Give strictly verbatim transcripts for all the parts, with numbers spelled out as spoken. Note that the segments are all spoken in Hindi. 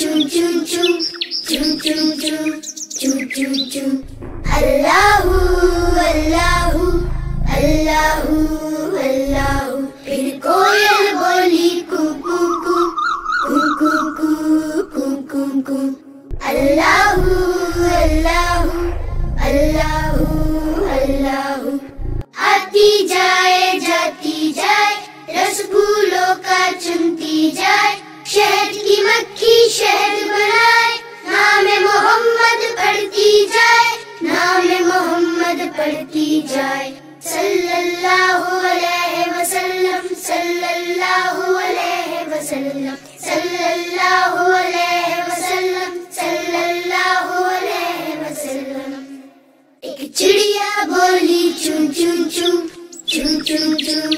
चुम चुम चुम चुम चुम चुम चुम चुम चुम। अल्लाह हू अल्लाह हू अल्लाह हू अल्लाह हू। फिर कोयल बोली कु कु कु कु कु कु कु कु कु। अल्लाह हू अल्लाह हू अल्लाह हू अल्लाह हू। आती जाए जाती जाए रस फूलों का चुनती जाए। शहद की मक्खी शहद बनाए। नामे मोहम्मद पढ़ती जाए नामे मोहम्मद पढ़ती जाए। सल्लल्लाहु अलैहि वसल्लम सल्लल्लाहु अलैहि वसल्लम सल्लल्लाहु अलैहि वसल्लम सल्लल्लाहु अलैहि वसल्लम। एक चिड़िया बोली चुम चुम चुम चुम चुम चुम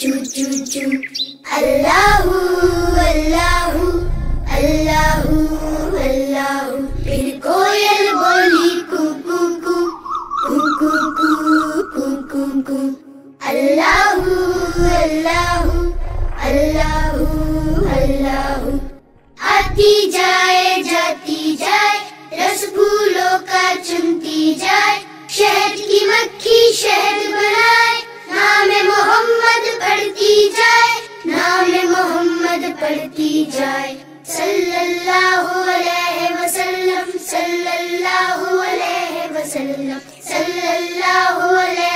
चुम चुम चुम। अल्लाह हू अल्लाह हू अल्लाह हू अल्लाह हू। फिर कोयल बोली कु कु कु कु कु कु कु कु कु। अल्लाह हू अल्लाह हू अल्लाह हू अल्लाह हू। आती जाए जाती जाए रस फूलों का चुनती जाए। शहद की मक्खी शहद बनाए। नामे मोहम्मद पढ़ती जाए नामे मोहम्मद पढ़ती जाए। सल्लल्लाहु अलैहि वसल्लम सल्लल्लाहु अलैहि वसल्लम सल्लल्लाहु अलैहि।